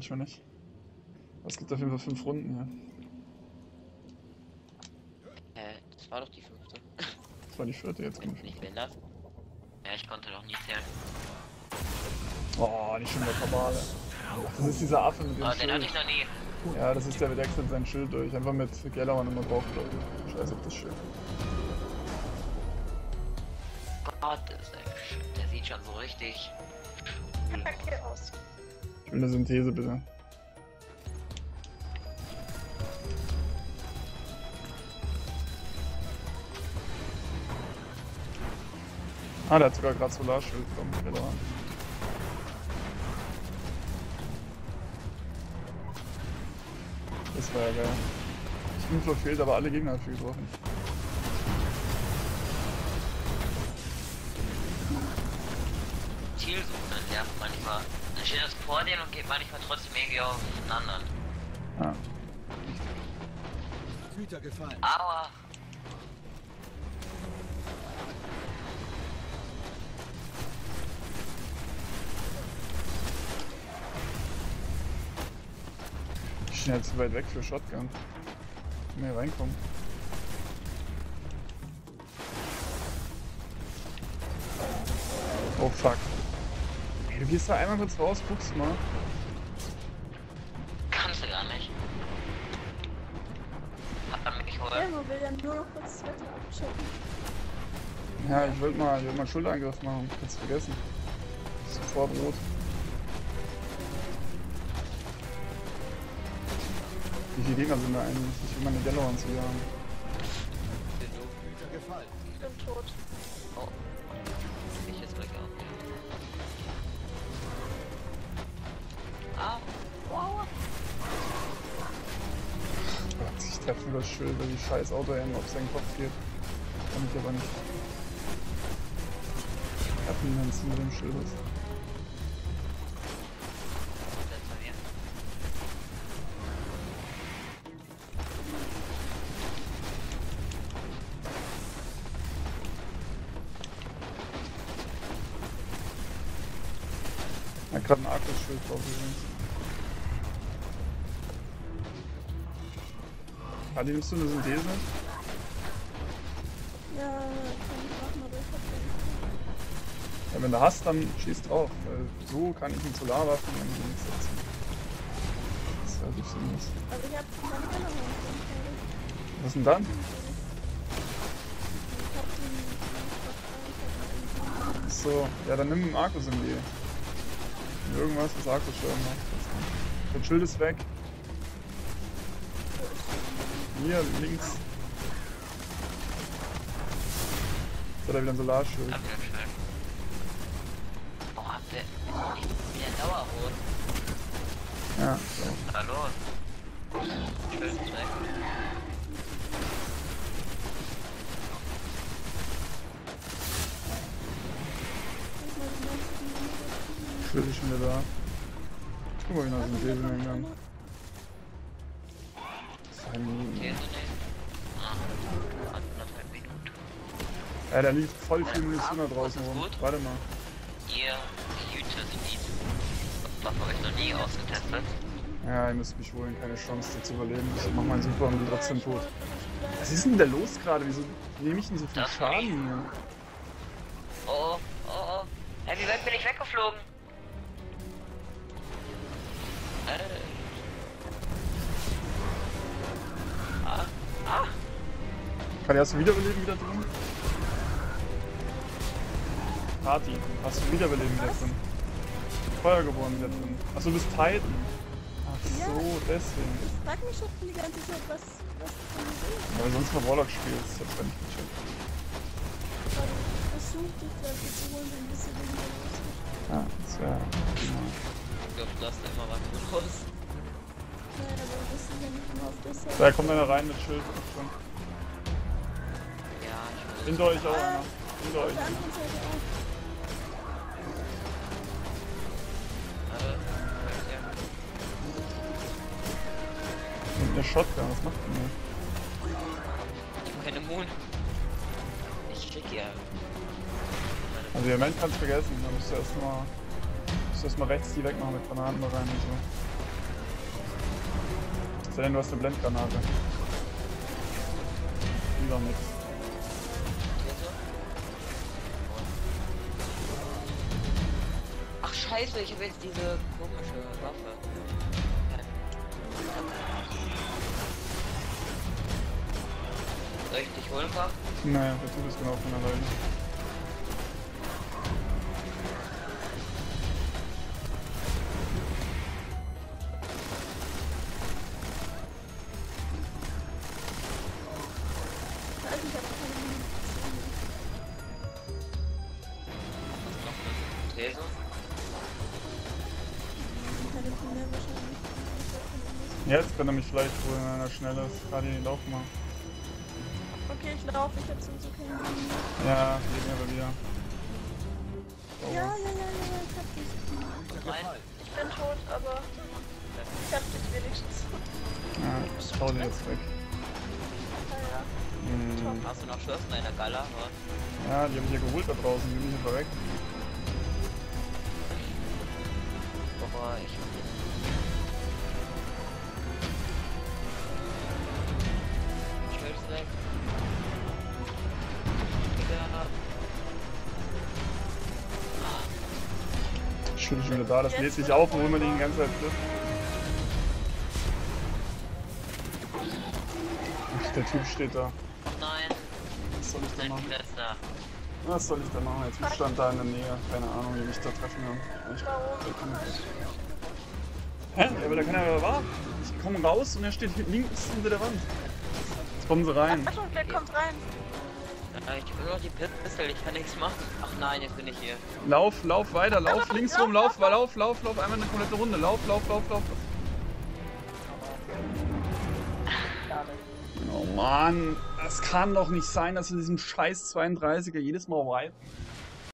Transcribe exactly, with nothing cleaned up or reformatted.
manchmal nicht. Es gibt auf jeden Fall fünf Runden hier. Äh, das war doch die fünfte. Das war die vierte, jetzt kommt. Ich bin das. Ja, ich konnte doch nicht zählen. Oh, nicht schon der Kabale. Das ist dieser Affe mit dem oh, Schild. Den hatte ich noch nie. Ja, das ist der, der wechselt sein Schild durch. Einfach mit Gjallarhorn immer drauf, glaube ich. Scheiß auf das Schild. Gott, der sieht schon so richtig cool aus. Ich will eine Synthese, bitte. Ah, der hat sogar gerade Solarschild bekommen. Das war ja geil. Ich bin verfehlt, aber alle Gegner hat viel getroffen. Zielsuchen entwerfen manchmal. Dann steht das vor denen und geht manchmal trotzdem irgendwie auf den anderen. Ah. Güter gefallen. Aua! Ich bin ja zu weit weg für Shotgun. Ich kann hier reinkommen. Oh fuck. Ey, du gehst da einmal kurz raus, guckst mal. Kannst du gar nicht. Hat man mich holen. Ja, man will ja nur noch kurz das Wetter abchecken. Ja, ich wollte mal, ich wollt mal einen Schulterangriff machen. Kannst du vergessen. Sofort rot. Wie viele Gegner sind da eigentlich? Ich will meine Gjallarhorn zu jagen. Ich bin tot. Oh. Ich jetzt weg auf. Ah. Wow. Ich treffe nur das Schild, weil die scheiß Auto eben auf seinen Kopf geht. Kann ich aber nicht. Ich hab niemanden zu mit dem Schild. Er hat gerade ein Arcus-Schild drauf übrigens. Adi, nimmst du eine Synthese? Ja, kann ich auch mal durchverfolgen. Ja, wenn du hast, dann schieß drauf, weil so kann ich ihn Solarwaffen und dann nichts setzen. Das ist halt nicht so nichts. Also ich hab meine Gjallarhorn. Was denn dann? So, ja, dann nimm einen Arcus in die. Irgendwas, was Arcus Schirm macht. Das Schild ist weg. Hier, links. Da hat er wieder ein Solarschild. Oh, hab der. Wie ein Dauerrot. Ja, so. Hallo. Schön weg. Ich will schon wieder da. Guck mal, wie nah sind Leben hingegangen. Zwei Minuten. Ja, da liegt voll viel Munition da draußen rum. Warte mal. Ihr Utility. Das habe ich noch nie ausgetestet. Ja, ihr müsst mich holen. Keine Chance, das zu überleben. Ich mach meinen Super und bin trotzdem tot. Was ist denn da los gerade? Wieso nehme ich denn so viel das Schaden hier? Oh, oh, oh. Hey, wie weit bin ich weggeflogen? Ah, ah. Kann ich, hast du Wiederbeleben wieder drin? Party, hast du Wiederbeleben wieder drin? Feuergeboren wieder drin. Achso, du bist Titan. Ach so, ja, deswegen. Ich frag mich schon die ganze Zeit, was, was du denn ja, weil sonst mal Warlock spielst, jetzt bin ich gecheckt. Aber du versuchst dich dafür zu holen, wenn du sie denn hier raus. Ah, das wäre genau. Du hast immer was raus. Nein, aber wir wissen ja nicht nur auf der Seite. Da kommt einer rein mit Schild. Schon. Ja, ich will. Hinter euch auch einer. Hinter euch. Mit der Shotgun, was macht denn der? Ich hab keine Moon. Ich krieg ja. Also, im Moment kannst du vergessen, da musst du erstmal. Ich muss erstmal rechts die wegmachen mit Granaten da rein und so. denn, du hast eine Blendgranate. Lieber mit. Ach scheiße, ich habe jetzt diese komische Waffe. Soll ich dich holen, Papa? Naja, der tut es genau von alleine. Jetzt kann er mich leicht holen, wenn er schnell ist. Radi, lauf mal. Okay, ich laufe, ich hab zum Zug hin. Ja, geht mir aber wieder. Oh. Ja, ja, ja, ja, ich hab dich. Nein. Ich bin tot, aber ich hab dich wenigstens. Ja, ich trau dir jetzt weg. Ja, ja. Hm. Hast du noch Schürfen in der Gala? Oder? Ja, die haben mich ja geholt da draußen, die sind einfach weg. Boah, ich hab jetzt. Schön, schon wieder da, das lädt sich auf, wo man den ganzen Zeit trifft. Ach, der Typ steht da. Nein. Was soll ich da machen? Was soll ich da machen? Der Typ stand da in der Nähe. Keine Ahnung, wie mich da treffen kann. Ich komm nicht. Hä? Aber da kann er ja warten. Ich komme raus und er steht links hinter der Wand. Kommen sie rein. Ach, der kommt rein. Ja, ich will noch die Pistole, ich kann nichts machen. Ach nein, jetzt bin ich hier. Lauf, lauf weiter, lauf aber links rum, lauf, lauf, lauf, lauf, lauf, einmal eine komplette Runde. Lauf, lauf, lauf, lauf. Oh Mann, das kann doch nicht sein, dass in diesem scheiß zweiunddreißiger jedes Mal wipen.